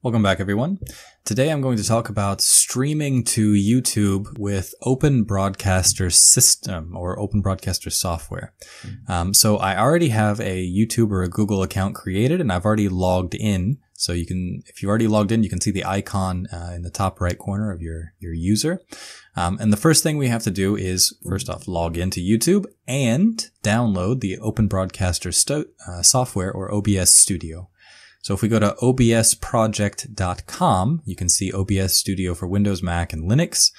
Welcome back, everyone. Today I'm going to talk about streaming to YouTube with Open Broadcaster System or Open Broadcaster software. So I already have a YouTube or a Google account created, and I've already logged in. So you can, if you've already logged in, you can see the icon in the top right corner of your user. And the first thing we have to do is, first off, log into YouTube and download the Open Broadcaster software or OBS Studio. So if we go to obsproject.com, you can see OBS Studio for Windows, Mac, and Linux.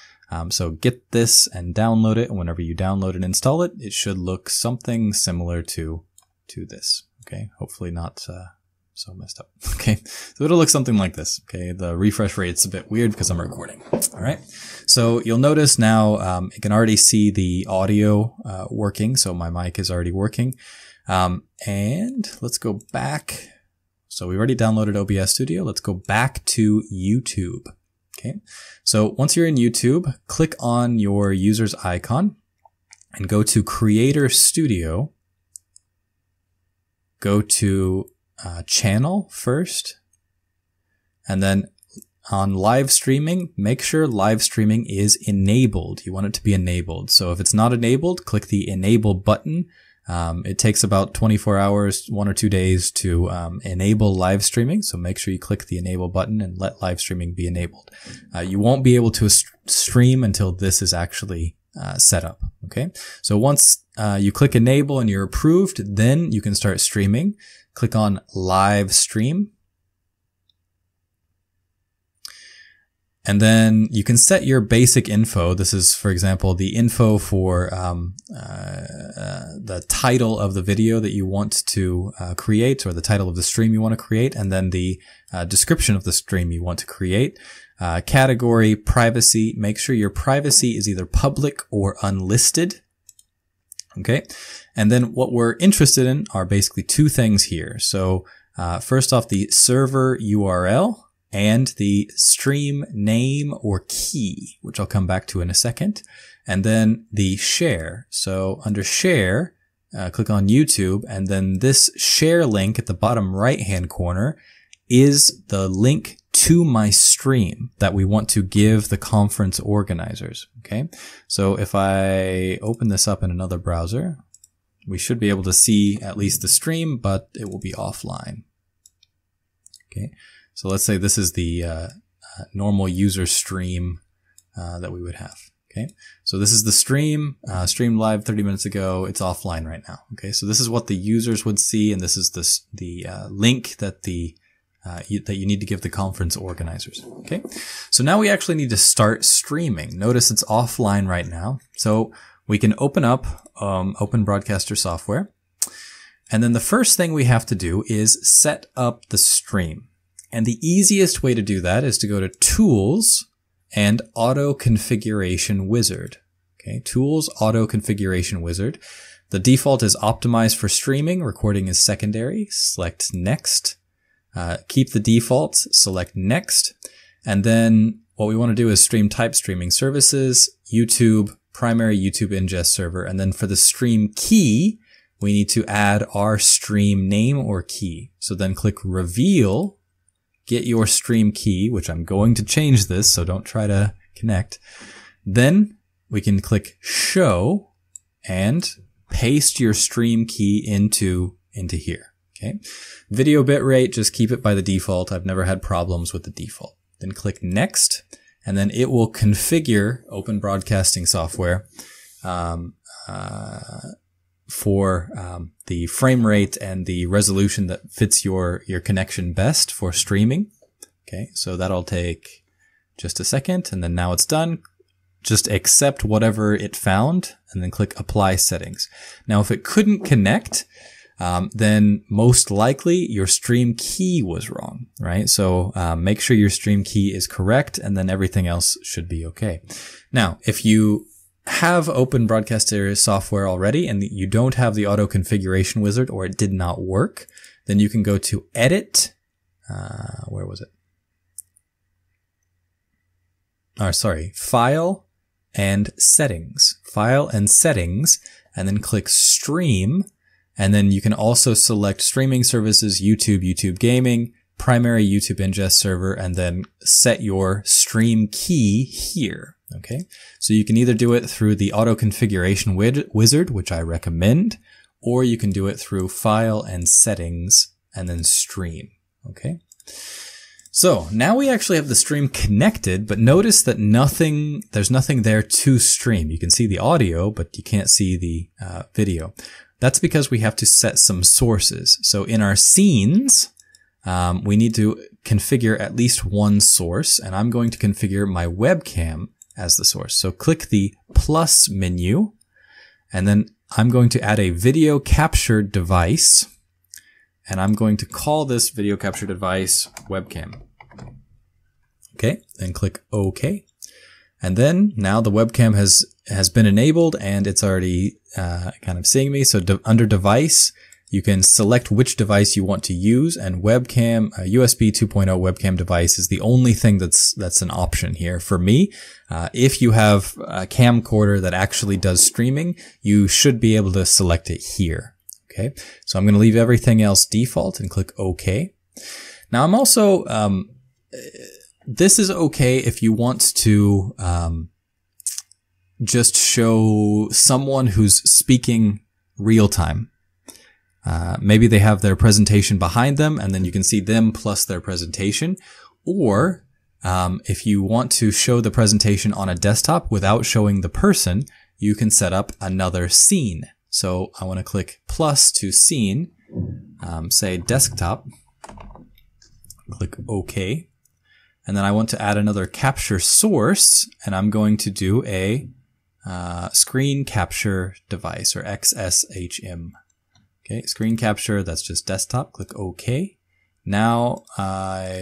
So get this and download it. And whenever you download and install it, it should look something similar to this. Okay, hopefully not so messed up. Okay, so it'll look something like this. Okay, the refresh rate's a bit weird because I'm recording. All right, so you'll notice now it can already see the audio working. So my mic is already working. And let's go back. So we already downloaded OBS Studio. Let's go back to YouTube. Okay. So once you're in YouTube, click on your user's icon and go to Creator Studio. Go to channel first. And then on live streaming, make sure live streaming is enabled. You want it to be enabled. So if it's not enabled, click the enable button. It takes about 24 hours, 1 or 2 days to enable live streaming. So make sure you click the enable button and let live streaming be enabled. You won't be able to stream until this is actually set up. Okay. So once you click enable and you're approved, then you can start streaming. Click on live stream. And then you can set your basic info. This is, for example, the info for the title of the video that you want to create, or the title of the stream you want to create, and then the description of the stream you want to create. Category, privacy. Make sure your privacy is either public or unlisted. Okay. And then what we're interested in are basically two things here. So first off, the server URL. And the stream name or key, which I'll come back to in a second. And then the share. So under share, click on YouTube, and then this share link at the bottom right-hand corner is the link to my stream that we want to give the conference organizers. Okay. So if I open this up in another browser, we should be able to see at least the stream, but it will be offline. Okay. So let's say this is the normal user stream that we would have. Okay, so this is the stream, streamed live 30 minutes ago. It's offline right now. Okay, so this is what the users would see, and this is the link that you need to give the conference organizers. Okay, so now we actually need to start streaming. Notice it's offline right now, so we can open up Open Broadcaster software, and then the first thing we have to do is set up the stream. And the easiest way to do that is to go to Tools and Auto Configuration Wizard. Okay, Tools, Auto Configuration Wizard. The default is optimized for streaming. Recording is secondary. Select Next. Keep the defaults. Select Next. And then what we want to do is stream type, streaming services, YouTube, primary YouTube ingest server. And then for the stream key, we need to add our stream name or key. So then click Reveal. Get your stream key, which I'm going to change this, so don't try to connect. Then we can click show and paste your stream key into here. Okay. Video bitrate, just keep it by the default. I've never had problems with the default. Then click next, and then it will configure Open Broadcasting software for the frame rate and the resolution that fits your connection best for streaming. Okay, so that'll take just a second, and then now it's done. Just accept whatever it found, and then click Apply Settings. Now, if it couldn't connect, then most likely your stream key was wrong, right? So make sure your stream key is correct, and then everything else should be okay. Now, if you have Open Broadcaster software already and you don't have the auto configuration wizard, or it did not work, then you can go to edit. Where was it? Oh, sorry, file and settings, and then click stream. And then you can also select streaming services, YouTube, YouTube gaming, primary YouTube ingest server, and then set your stream key here. Okay, so you can either do it through the auto configuration wizard, which I recommend, or you can do it through file and settings and then stream. Okay, so now we actually have the stream connected, but notice that there's nothing there to stream. You can see the audio, but you can't see the video. That's because we have to set some sources. So in our scenes, we need to configure at least one source, and I'm going to configure my webcam as the source. So click the plus menu, and then I'm going to add a video capture device, and I'm going to call this video capture device webcam. Okay, then click OK. And then now the webcam has been enabled, and it's already kind of seeing me. So under device, you can select which device you want to use, and webcam, USB 2.0 webcam device is the only thing that's an option here for me. If you have a camcorder that actually does streaming, you should be able to select it here. Okay. So I'm going to leave everything else default and click OK. Now I'm also, this is okay if you want to, just show someone who's speaking real time. Maybe they have their presentation behind them, and then you can see them plus their presentation. Or if you want to show the presentation on a desktop without showing the person, you can set up another scene. So I want to click plus to scene, say desktop, click OK. And then I want to add another capture source, and I'm going to do a screen capture device, or XSHM. Okay, screen capture, that's just desktop, click OK. Now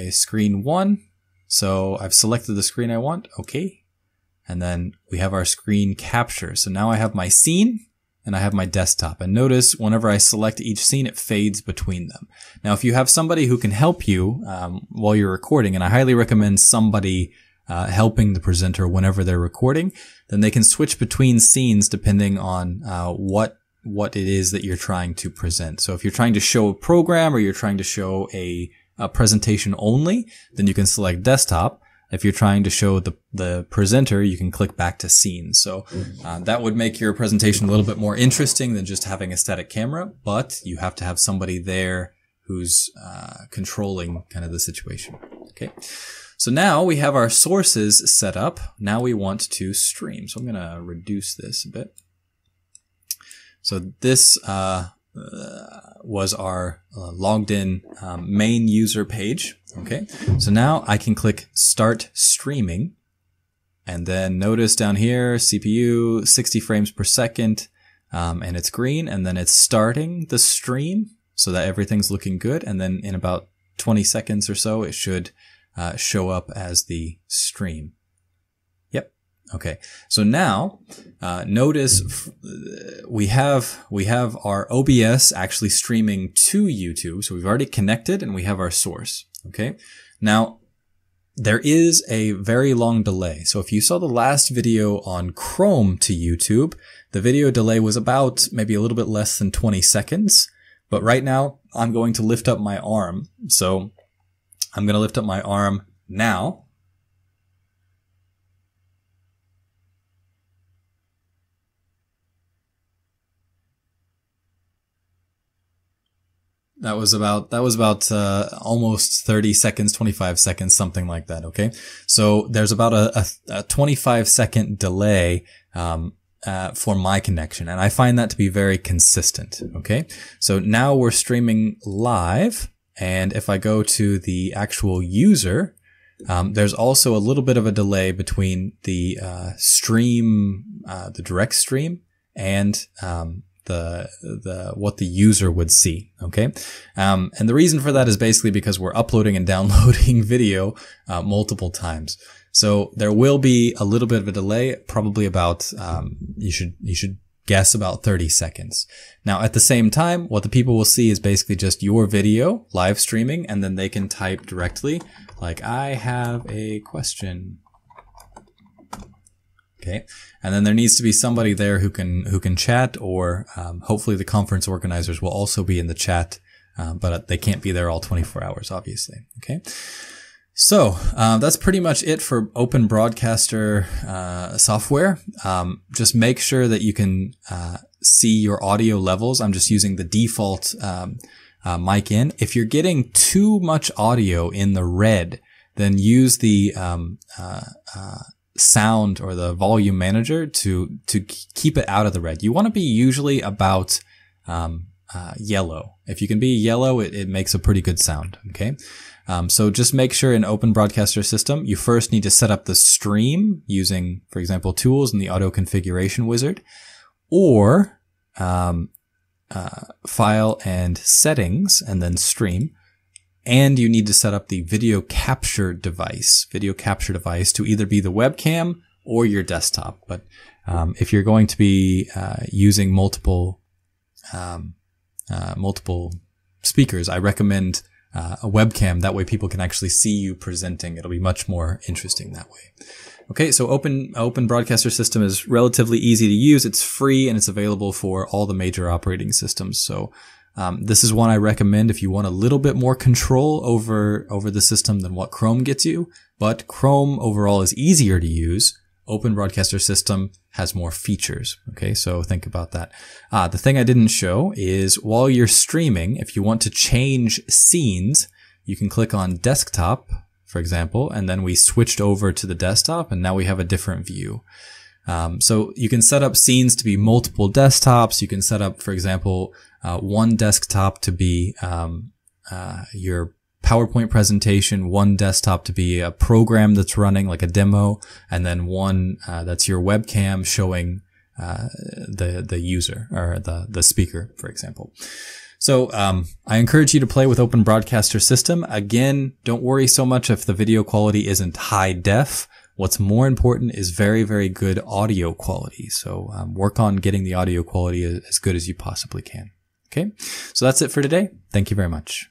screen one, so I've selected the screen I want, OK. And then we have our screen capture. So now I have my scene and I have my desktop. And notice whenever I select each scene, it fades between them. Now, if you have somebody who can help you while you're recording, and I highly recommend somebody helping the presenter whenever they're recording, then they can switch between scenes depending on what it is that you're trying to present. So if you're trying to show a program, or you're trying to show a presentation only, then you can select desktop. If you're trying to show the presenter, you can click back to scene. So that would make your presentation a little bit more interesting than just having a static camera, but you have to have somebody there who's controlling kind of the situation. Okay, so now we have our sources set up. Now we want to stream. So I'm gonna reduce this a bit. So this was our logged in main user page. Okay, so now I can click start streaming, and then notice down here CPU 60 frames per second, and it's green, and then it's starting the stream so that everything's looking good, and then in about 20 seconds or so it should show up as the stream. Okay, so now notice we have our OBS actually streaming to YouTube. So we've already connected, and we have our source. Okay, now there is a very long delay. So if you saw the last video on Chrome to YouTube, the video delay was about maybe a little bit less than 20 seconds. But right now I'm going to lift up my arm. So I'm going to lift up my arm now. That was about almost 30 seconds, 25 seconds, something like that. Okay, so there's about a 25-second delay for my connection, and I find that to be very consistent. Okay, so now we're streaming live, and if I go to the actual user, there's also a little bit of a delay between the stream, the direct stream, and what the user would see. Okay. And the reason for that is basically because we're uploading and downloading video multiple times. So there will be a little bit of a delay, probably about, you should guess about 30 seconds. Now at the same time, what the people will see is basically just your video live streaming, and then they can type directly like, I have a question. Okay. And then there needs to be somebody there who can chat, or hopefully the conference organizers will also be in the chat but they can't be there all 24 hours, obviously. Okay. So that's pretty much it for Open Broadcaster software. Just make sure that you can see your audio levels. I'm just using the default mic in. If you're getting too much audio in the red, then use the sound or the volume manager to keep it out of the red. You want to be usually about yellow. If you can be yellow, it makes a pretty good sound. Okay. So just make sure in Open Broadcaster System, you first need to set up the stream using, for example, tools in the auto configuration wizard, or file and settings, and then stream. And you need to set up the video capture device to either be the webcam or your desktop. But if you're going to be using multiple speakers, I recommend a webcam. That way people can actually see you presenting. It'll be much more interesting that way. Okay, so Open Broadcaster System is relatively easy to use. It's free and it's available for all the major operating systems. So this is one I recommend if you want a little bit more control over the system than what Chrome gets you. But Chrome overall is easier to use. Open Broadcaster System has more features. Okay, so think about that. The thing I didn't show is while you're streaming, if you want to change scenes, you can click on desktop, for example, and then we switched over to the desktop and now we have a different view. So you can set up scenes to be multiple desktops. You can set up, for example, one desktop to be your PowerPoint presentation, one desktop to be a program that's running like a demo, and then one that's your webcam showing the user or the speaker, for example. So I encourage you to play with Open Broadcaster System. Again, don't worry so much if the video quality isn't high def. What's more important is very, very good audio quality. So work on getting the audio quality as good as you possibly can. Okay, so that's it for today. Thank you very much.